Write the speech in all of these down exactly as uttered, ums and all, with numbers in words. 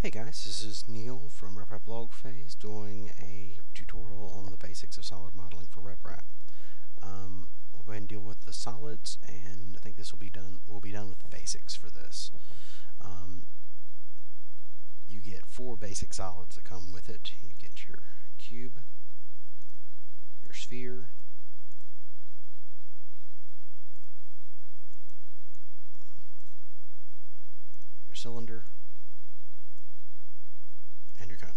Hey guys, this is Neil from RepRap Blog Phase doing a tutorial on the basics of solid modeling for RepRap. Um, we'll go ahead and deal with the solids, and I think this will be done. We'll be done with the basics for this. Um, you get four basic solids that come with it. You get your cube, your sphere, your cylinder, and your cone.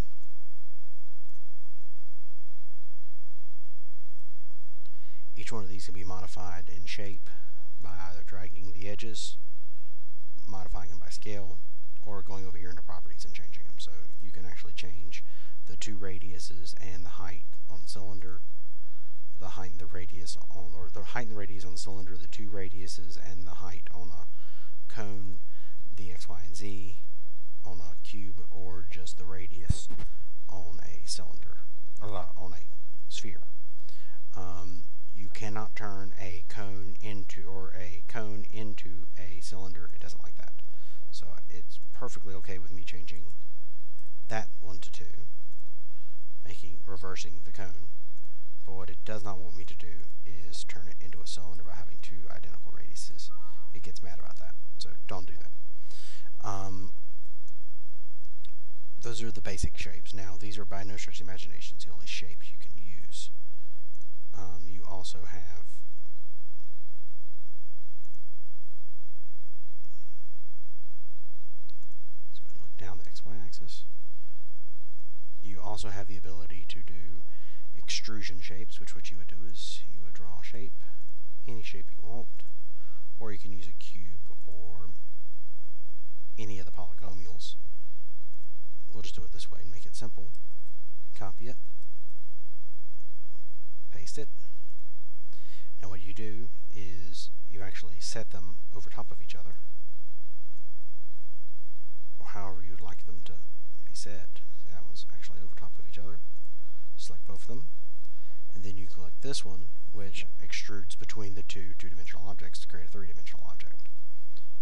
Each one of these can be modified in shape by either dragging the edges, modifying them by scale, or going over here into properties and changing them. So you can actually change the two radiuses and the height on the cylinder, the height and the radius on, or the height and the radius on the cylinder, the two radiuses and the height on a cone, the X, Y, and Z on a cube, or just the radius on a cylinder, or on a sphere. Um, you cannot turn a cone into, or a cone into a cylinder. It doesn't like that. So it's perfectly okay with me changing that one to two, making, reversing the cone. But what it does not want me to do is turn it into a cylinder by having two identical radiuses. It gets mad about that. So don't do that. Um, Those are the basic shapes. Now, these are by no stretch of the imagination the only shapes you can use. Um, you also have let's go ahead and look down the X Y axis. You also have the ability to do extrusion shapes, which what you would do is you would draw a shape, any shape you want, or you can use a cube or any of the polynomials. We'll just do it this way and make it simple. Copy it, paste it. Now what you do is you actually set them over top of each other, or however you'd like them to be set. So that one's actually over top of each other. Select both of them, and then you click this one, which extrudes between the two two-dimensional objects to create a three-dimensional object.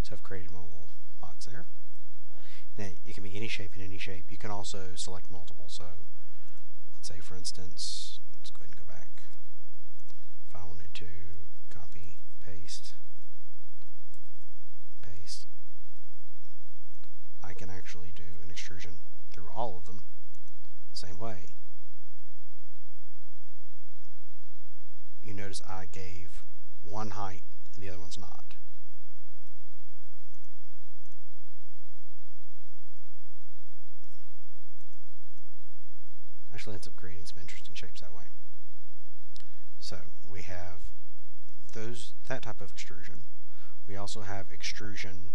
So I've created my little box there. Now, it can be any shape in any shape. You can also select multiple. So let's say, for instance, let's go ahead and go back. If I wanted to copy, paste, paste, I can actually do an extrusion through all of them the same way. You notice I gave one height and the other one's not. Actually ends up creating some interesting shapes that way. So we have those, that type of extrusion. We also have extrusion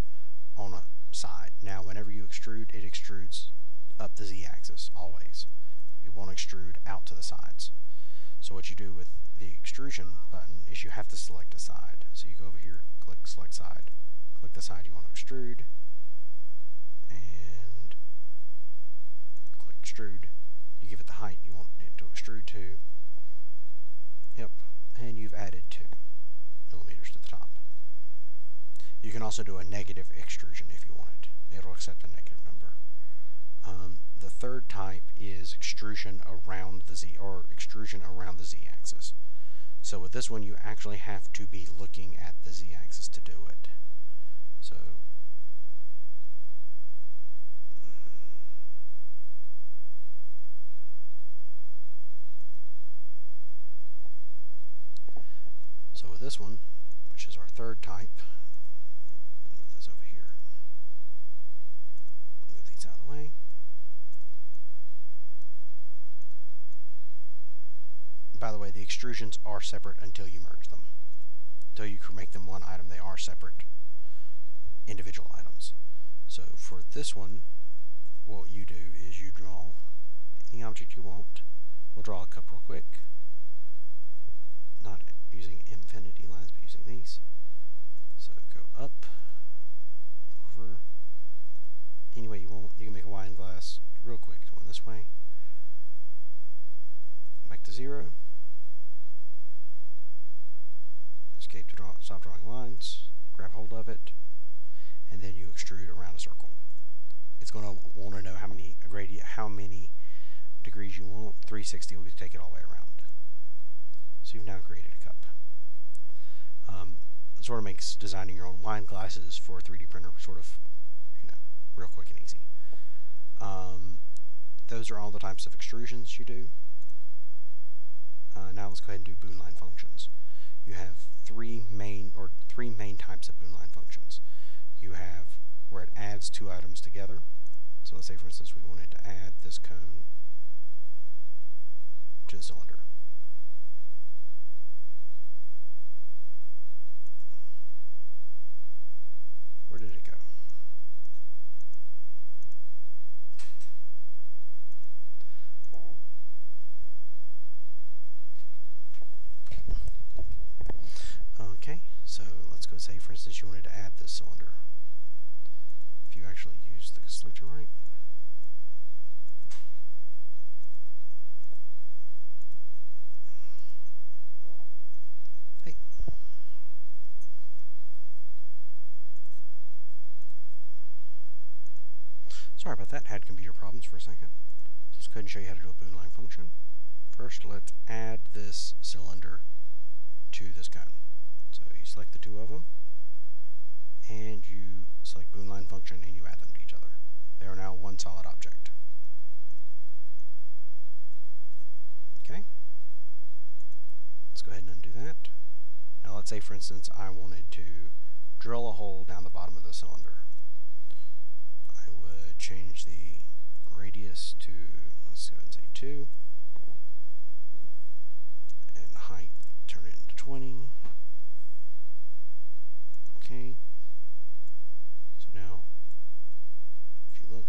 on a side. Now whenever you extrude, it extrudes up the z-axis always. It won't extrude out to the sides. So what you do with the extrusion button is you have to select a side. So you go over here, click select side, click the side you want to extrude, and click extrude. You give it the height you want it to extrude to. Yep, and you've added two millimeters to the top. You can also do a negative extrusion if you want it. It'll accept a negative number. Um, the third type is extrusion around the z, or extrusion around the z-axis. So with this one, you actually have to be looking at the z-axis to do it. So. So with this one, which is our third type, move this over here, move these out of the way. By the way, the extrusions are separate until you merge them. Until you can make them one item, they are separate individual items. So for this one, what you do is you draw any object you want. We'll draw a cup real quick. Not using infinity lines, but using these. So go up, over, any way you want. You can make a wine glass real quick, one this way, back to zero, escape to draw, stop drawing lines, grab hold of it, and then you extrude around a circle. it's going to want to know how many gradient, how many degrees you want. three sixty, we can take it all the way around. So you've now created a cup. Um, it sort of makes designing your own wine glasses for a three D printer sort of, you know, real quick and easy. Um, those are all the types of extrusions you do. Uh, now let's go ahead and do Boolean functions. You have three main or three main types of Boolean functions. You have where it adds two items together. So let's say, for instance, we wanted to add this cone to the cylinder. Where did it go? Okay, so let's go say, for instance, you wanted to add this cylinder. If you actually use the selector right. Hey. Sorry about that, had computer problems for a second. Let's go ahead and show you how to do a Boolean function. First, let's add this cylinder to this cone. So you select the two of them, and you select Boolean function, and you add them to each other. They are now one solid object. Okay. Let's go ahead and undo that. Now let's say, for instance, I wanted to drill a hole down the bottom of the cylinder. I would change the radius to, let's go ahead and say two, and height, turn it into twenty. Okay, so now if you look,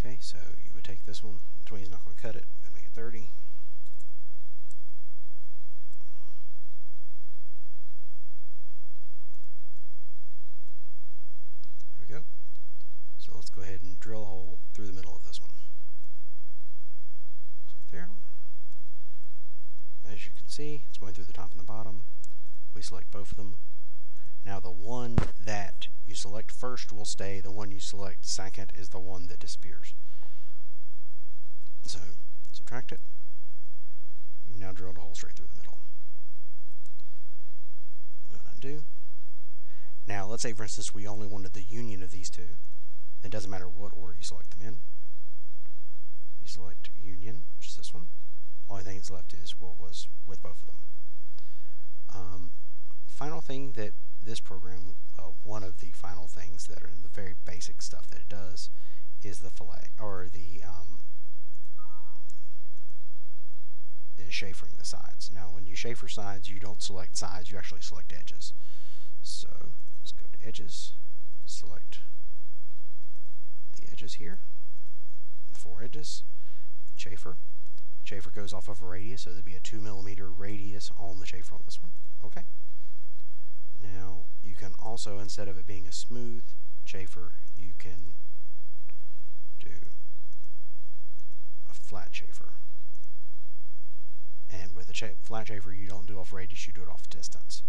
okay, so you would take this one, twenty is not going to cut it, we're going to make it thirty. There we go. So let's go ahead and drill a hole through the middle of this one. There. As you can see, it's going through the top and the bottom. We select both of them. Now the one that you select first will stay, the one you select second is the one that disappears. So, subtract it. You've now drilled a hole straight through the middle. Go and undo. Now let's say, for instance, we only wanted the union of these two. It doesn't matter what order you select them in. You select union, which is this one. Only thing that's left is what was with both of them. Um, final thing that this program, uh, one of the final things that are in the very basic stuff that it does, is the fillet or the um, is chafering the sides. Now, when you chafer sides, you don't select sides; you actually select edges. So let's go to edges, select the edges here, the four edges. Chafer. Chafer goes off of a radius, so there'd be a two millimeter radius on the chafer on this one. Okay. Now you can also, instead of it being a smooth chafer, you can do a flat chafer. And with a cha flat chafer, you don't do off radius; you do it off distance,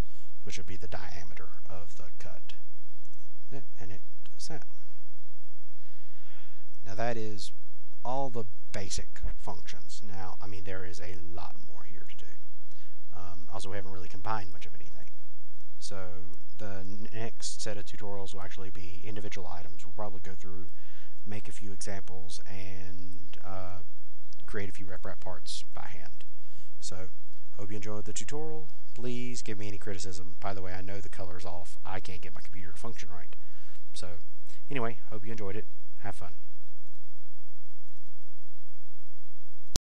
which would be the diameter of the cut. Yeah, and it does that. Now that is all the basic functions. Now, I mean, there is a lot more here to do. Um, also, we haven't really combined much of anything. So the next set of tutorials will actually be individual items. We'll probably go through, make a few examples, and uh, create a few RepRap parts by hand. So, hope you enjoyed the tutorial. Please give me any criticism. By the way, I know the color's off. I can't get my computer to function right. So, anyway, hope you enjoyed it. Have fun.